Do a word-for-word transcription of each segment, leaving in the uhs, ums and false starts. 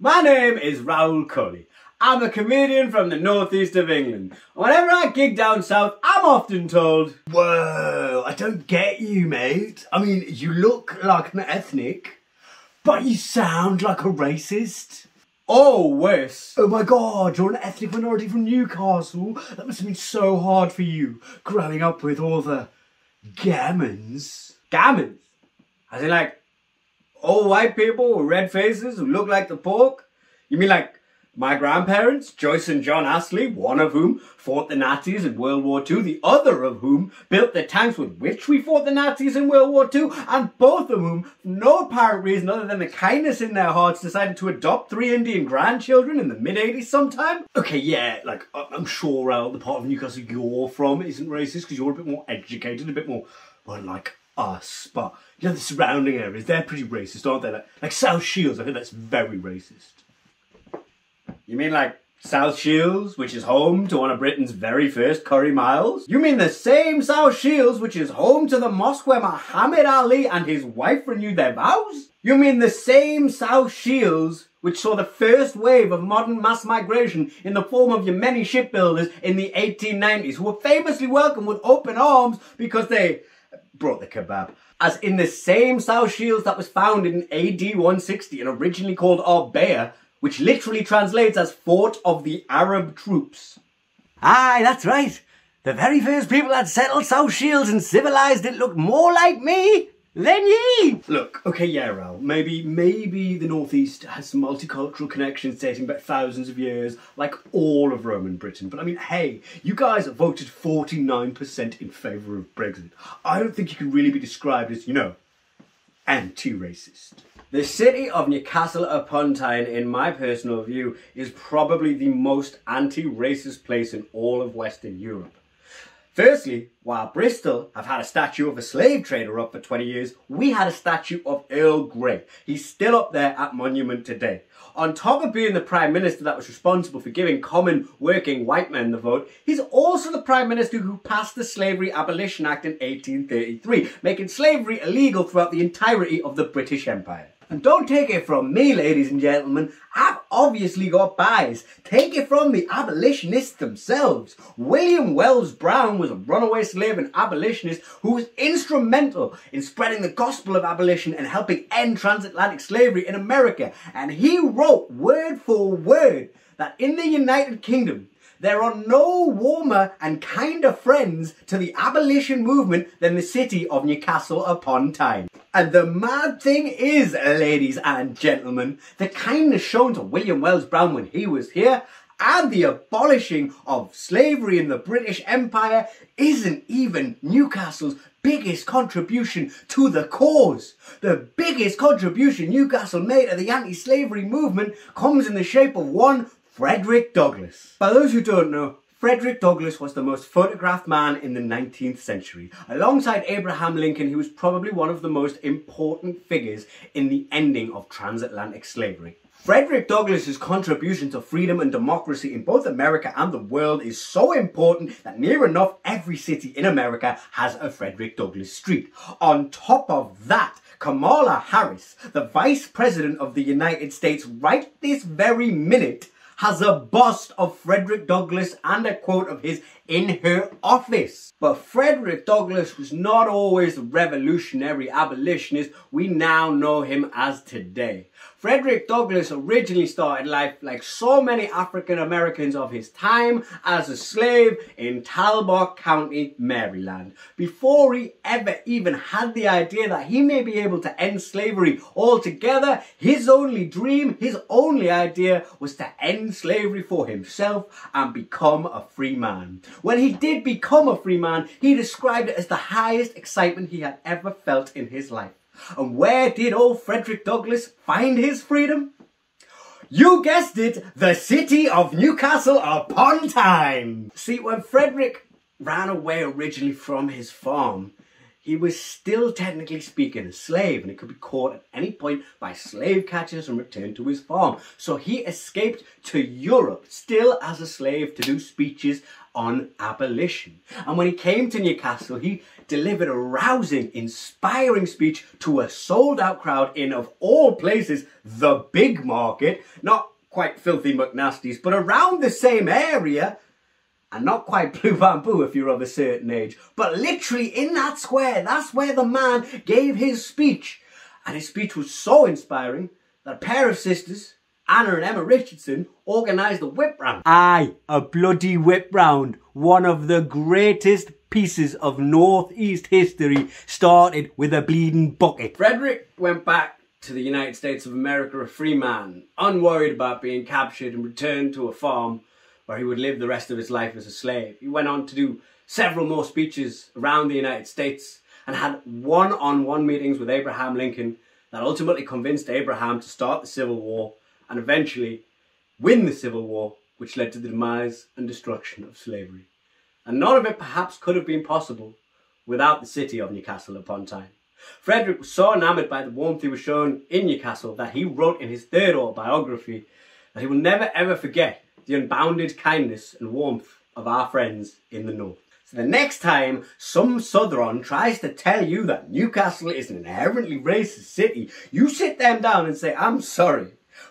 My name is Raul Kohli. I'm a comedian from the northeast of England. Whenever I gig down south, I'm often told, "Whoa, I don't get you, mate. I mean, you look like an ethnic, but you sound like a racist." Oh, worse. "Oh my God, you're an ethnic minority from Newcastle. That must have been so hard for you, growing up with all the gammons." Gammons? As in like, all white people with red faces who look like the pork? You mean like my grandparents, Joyce and John Astley, one of whom fought the Nazis in World War Two, the other of whom built the tanks with which we fought the Nazis in World War Two, and both of whom, for no apparent reason other than the kindness in their hearts, decided to adopt three Indian grandchildren in the mid eighties sometime? Okay, yeah, like, I'm sure uh, the part of Newcastle you're from isn't racist because you're a bit more educated, a bit more, well, like us, but, you know, the surrounding areas, they're pretty racist, aren't they? Like, like South Shields, I think that's very racist. You mean like South Shields, which is home to one of Britain's very first curry miles? You mean the same South Shields, which is home to the mosque where Muhammad Ali and his wife renewed their vows? You mean the same South Shields, which saw the first wave of modern mass migration in the form of Yemeni shipbuilders in the eighteen nineties, who were famously welcomed with open arms because they brought the kebab? As in the same South Shields that was founded in A D one sixty and originally called Arbeia, which literally translates as Fort of the Arab Troops. Aye, that's right. The very first people that settled South Shields and civilised it looked more like me than ye. Look, okay, yeah, Raoul, maybe, maybe the northeast has some multicultural connections dating back thousands of years, like all of Roman Britain. But I mean, hey, you guys voted forty-nine percent in favour of Brexit. I don't think you can really be described as, you know, anti-racist. The city of Newcastle upon Tyne, in my personal view, is probably the most anti-racist place in all of Western Europe. Firstly, while Bristol have had a statue of a slave trader up for twenty years, we had a statue of Earl Grey. He's still up there at Monument today. On top of being the Prime Minister that was responsible for giving common working white men the vote, he's also the Prime Minister who passed the Slavery Abolition Act in eighteen thirty-three, making slavery illegal throughout the entirety of the British Empire. And don't take it from me, ladies and gentlemen, I've obviously got bias. Take it from the abolitionists themselves. William Wells Brown was a runaway slave and abolitionist who was instrumental in spreading the gospel of abolition and helping end transatlantic slavery in America. And he wrote word for word that in the United Kingdom, there are no warmer and kinder friends to the abolition movement than the city of Newcastle upon Tyne. And the mad thing is, ladies and gentlemen, the kindness shown to William Wells Brown when he was here and the abolishing of slavery in the British Empire isn't even Newcastle's biggest contribution to the cause. The biggest contribution Newcastle made to the anti-slavery movement comes in the shape of one Frederick Douglass. By those who don't know, Frederick Douglass was the most photographed man in the nineteenth century. Alongside Abraham Lincoln, he was probably one of the most important figures in the ending of transatlantic slavery. Frederick Douglass's contribution to freedom and democracy in both America and the world is so important that near enough every city in America has a Frederick Douglass Street. On top of that, Kamala Harris, the Vice President of the United States, right this very minute, has a bust of Frederick Douglass and a quote of his in her office. But Frederick Douglass was not always the revolutionary abolitionist we now know him as today. Frederick Douglass originally started life, like so many African Americans of his time, as a slave in Talbot County, Maryland, before he ever even had the idea that he may be able to end slavery altogether. His only dream, his only idea was to end slavery for himself and become a free man. When he did become a free man, he described it as the highest excitement he had ever felt in his life. And where did old Frederick Douglass find his freedom? You guessed it, the city of Newcastle upon Tyne. See, when Frederick ran away originally from his farm, he was still technically speaking a slave, and he could be caught at any point by slave catchers and returned to his farm. So he escaped to Europe, still as a slave, to do speeches on abolition. And when he came to Newcastle, he delivered a rousing, inspiring speech to a sold-out crowd in, of all places, the Bigg Market, not quite Filthy McNasty's, but around the same area, and not quite Blu Bambu if you're of a certain age, but literally in that square, that's where the man gave his speech. And his speech was so inspiring that a pair of sisters, Anna and Emma Richardson, organised a whip round. Aye, a bloody whip round. One of the greatest pieces of North East history, started with a bleeding bucket. Frederick went back to the United States of America a free man, unworried about being captured, and returned to a farm where he would live the rest of his life as a slave. He went on to do several more speeches around the United States and had one-on-one meetings with Abraham Lincoln that ultimately convinced Abraham to start the Civil War and eventually win the Civil War, which led to the demise and destruction of slavery. And none of it perhaps could have been possible without the city of Newcastle upon Tyne. Frederick was so enamoured by the warmth he was shown in Newcastle that he wrote in his third autobiography that he will never ever forget the unbounded kindness and warmth of our friends in the north. So the next time some Southron tries to tell you that Newcastle is an inherently racist city, you sit them down and say, I'm sorry,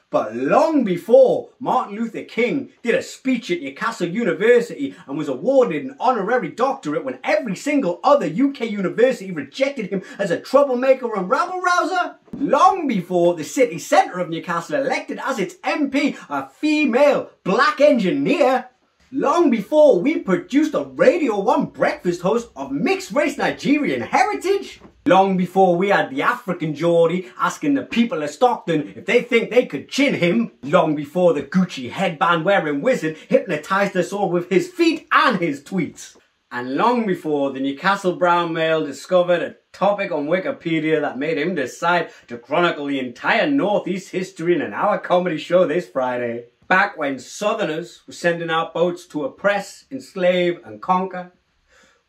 but long before Martin Luther King did a speech at Newcastle University and was awarded an honorary doctorate when every single other U K university rejected him as a troublemaker and rabble-rouser, long before the city centre of Newcastle elected as its M P a female black engineer, long before we produced a Radio one breakfast host of mixed-race Nigerian heritage, long before we had the African Geordie asking the people of Stockton if they think they could chin him, long before the Gucci headband-wearing wizard hypnotised us all with his feet and his tweets, and long before the Newcastle Brown Mail discovered a topic on Wikipedia that made him decide to chronicle the entire North East history in an hour comedy show this Friday. Back when Southerners were sending out boats to oppress, enslave and conquer,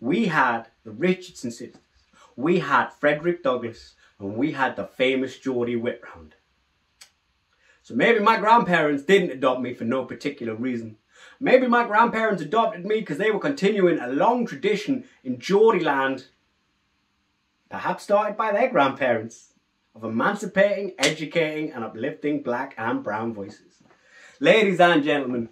we had the Richardson sisters, we had Frederick Douglass, and we had the famous Geordie whip round. So maybe my grandparents didn't adopt me for no particular reason. Maybe my grandparents adopted me because they were continuing a long tradition in Geordie land, perhaps started by their grandparents, of emancipating, educating and uplifting black and brown voices. Ladies and gentlemen,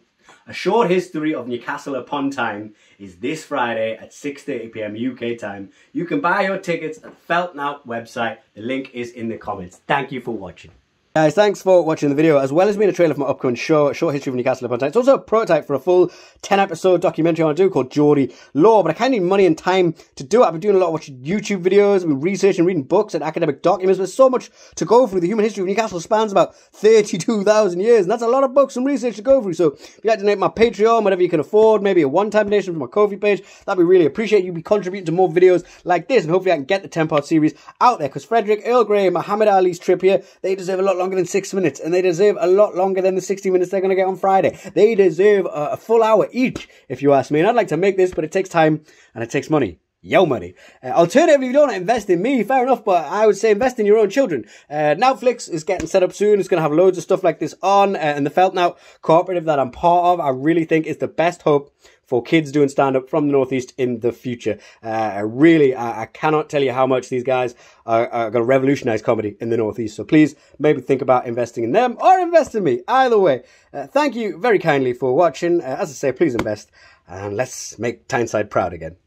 a short history of Newcastle upon Tyne is this Friday at six thirty p m U K time. You can buy your tickets at the Feltnow website. The link is in the comments. Thank you for watching. Guys, thanks for watching the video, as well as being a trailer for my upcoming show, Short History of Newcastle upon Tyne. It's also a prototype for a full ten episode documentary I want to do called Geordie Law, but I kind of need money and time to do it. I've been doing a lot of watching YouTube videos, I've been researching, reading books and academic documents. There's so much to go through. The human history of Newcastle spans about thirty-two thousand years, and that's a lot of books and research to go through. So if you'd like to donate my Patreon, whatever you can afford, maybe a one-time donation from my Ko-fi page, that'd be really appreciated. You'd be contributing to more videos like this, and hopefully I can get the ten part series out there, because Frederick, Earl Grey and Muhammad Ali's trip here, they deserve a lot longer than six minutes, and they deserve a lot longer than the sixty minutes they're going to get on Friday. They deserve a, a full hour each, if you ask me, and I'd like to make this, but it takes time and it takes money. Yo money. Uh, alternatively, if you don't invest in me, fair enough, but I would say invest in your own children. Uh, Netflix is getting set up soon. It's going to have loads of stuff like this on, uh, and the Feltnow cooperative that I'm part of, I really think is the best hope for kids doing stand-up from the Northeast in the future. Uh, really, I, I cannot tell you how much these guys are, are going to revolutionise comedy in the Northeast. So please, maybe think about investing in them or invest in me. Either way, uh, thank you very kindly for watching. Uh, as I say, please invest, and let's make Tyneside proud again.